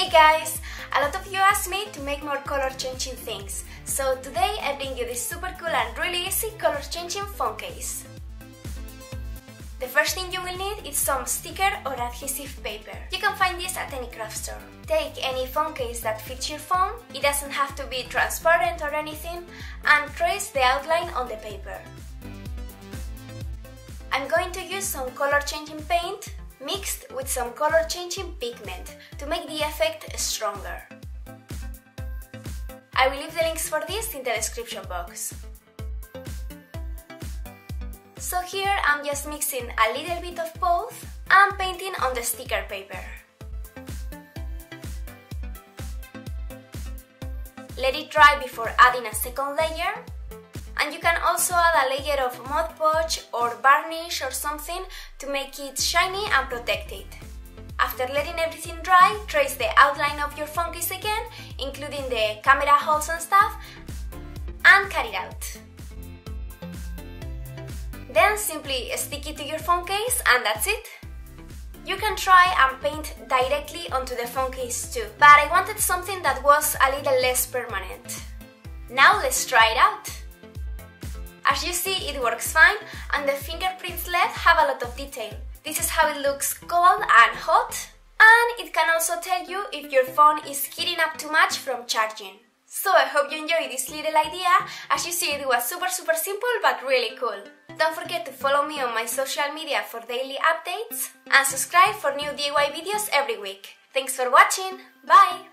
Hey guys! A lot of you asked me to make more color changing things, so today I bring you this super cool and really easy color changing phone case. The first thing you will need is some sticker or adhesive paper. You can find this at any craft store. Take any phone case that fits your phone, it doesn't have to be transparent or anything, and trace the outline on the paper. I'm going to use some color changing paint mixed with some color changing pigment to make the effect stronger. I will leave the links for this in the description box. So here I'm just mixing a little bit of both and painting on the sticker paper. Let it dry before adding a second layer. And you can also add a layer of Mod Podge or varnish or something to make it shiny and protect it. After letting everything dry, trace the outline of your phone case again, including the camera holes and stuff, and cut it out. Then simply stick it to your phone case and that's it. You can try and paint directly onto the phone case too, but I wanted something that was a little less permanent. Now let's try it out. As you see, it works fine and the fingerprints left have a lot of detail. This is how it looks cold and hot, and it can also tell you if your phone is heating up too much from charging. So I hope you enjoyed this little idea. As you see, it was super simple but really cool. Don't forget to follow me on my social media for daily updates and subscribe for new DIY videos every week. Thanks for watching, bye!